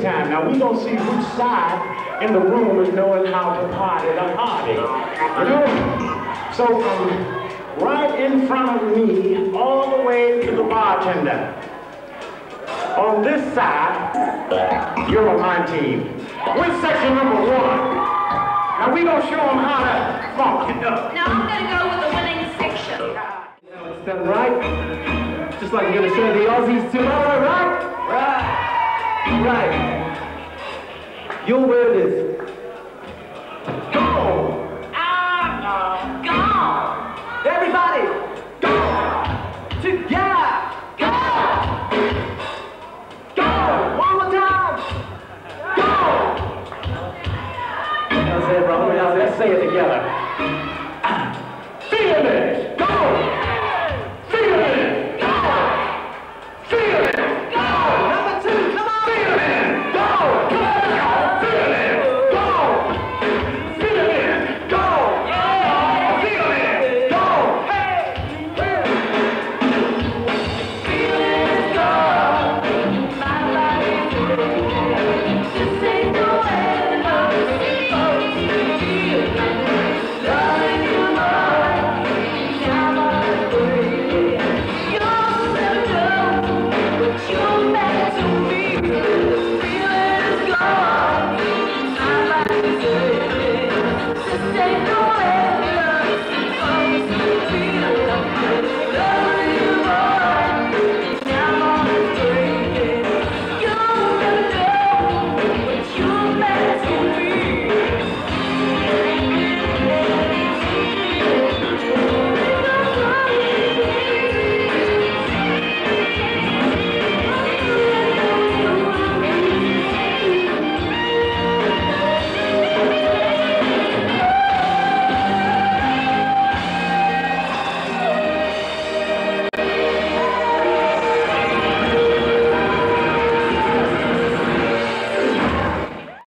good time. Now, we're going to see which side in the room is knowing how to party or party. You know? So, right in front of me, all the way to the bartender. On this side, you're on my team. We're section number 1. Now, we're going to show them how to funk it up. Now, I'm going to go with the winning section. Now, it's done right. Just like you're going to show the Aussies tomorrow, right? Right. Right. You'll wear this.